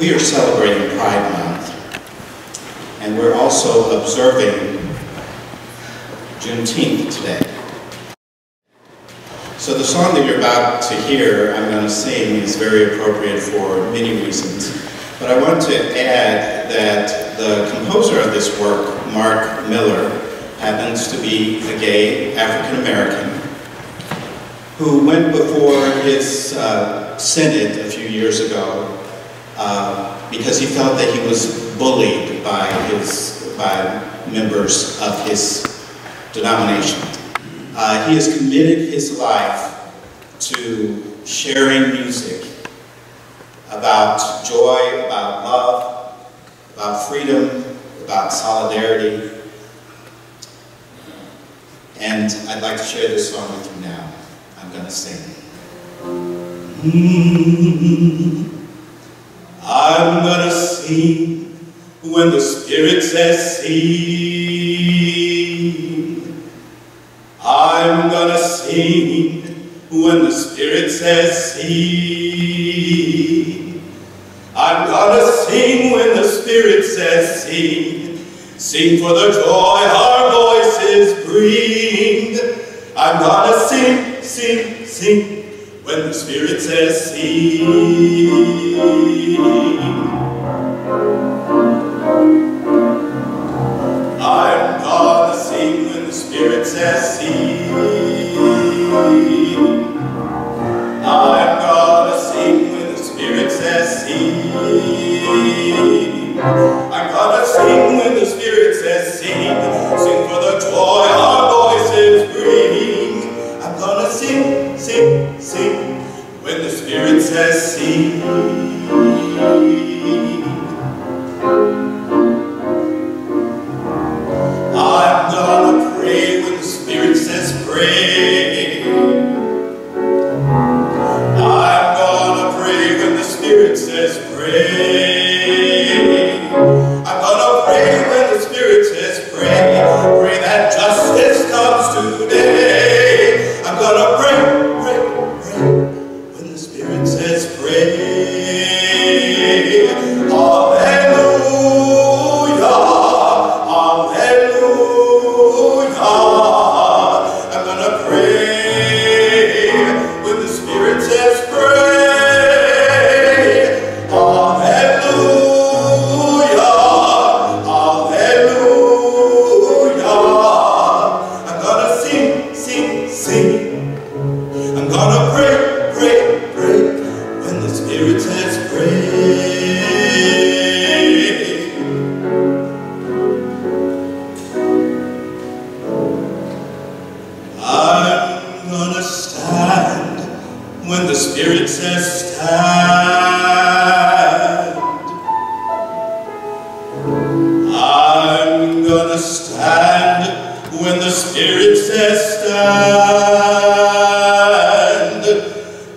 We are celebrating Pride Month, and we're also observing Juneteenth today. So the song that you're about to hear, I'm going to sing, is very appropriate for many reasons. But I want to add that the composer of this work, Mark Miller, happens to be a gay African-American who went before his Senate a few years ago because he felt that he was bullied by members of his denomination. He has committed his life to sharing music about joy, about love, about freedom, about solidarity. And I'd like to share this song with you now. I'm going to sing. I'm going to sing when the Spirit says sing. I'm going to sing when the Spirit says sing. I'm gonna sing when the Spirit says sing. Sing for the joy our voices bring. I'm gonna sing, sing, sing when the Spirit says sing. I'm gonna sing when the Spirit says sing. I'm gonna sing when the Spirit says sing. I'm gonna sing when the Spirit says sing. Sing for the joy our voices bring. I'm gonna sing, sing, sing when the Spirit says sing. I'm gonna pray when the Spirit says pray. Spirit says pray. I'm gonna pray when the Spirit says pray. Pray that justice comes today. I'm gonna pray, pray, pray when the Spirit says pray. Hallelujah, hallelujah. I'm gonna pray when the Spirit says pray. When the Spirit says stand, I'm gonna stand when the Spirit says stand.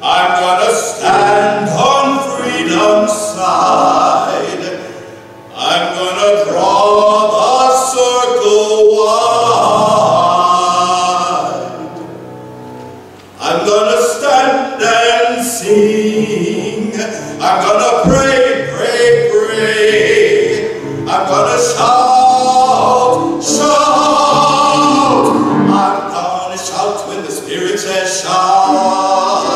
I'm gonna stand on freedom's side. I'm gonna draw the circle wide. I'm gonna stand and sing. I'm gonna pray, pray, pray. I'm gonna shout, shout. I'm gonna shout when the Spirit says shout.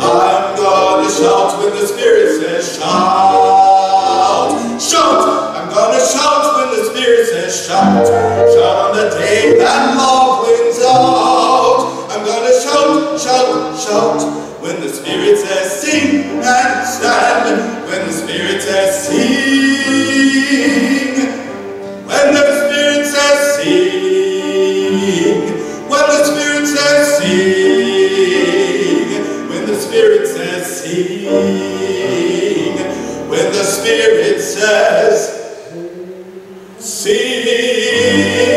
I'm gonna shout when the Spirit says shout, shout. I'm gonna shout when the Spirit says shout. Shout on the day that love wins out. Shout, shout when the Spirit says sing and stand. When the Spirit says sing. When the Spirit says sing. When the Spirit says sing. When the Spirit says sing. When the Spirit says sing.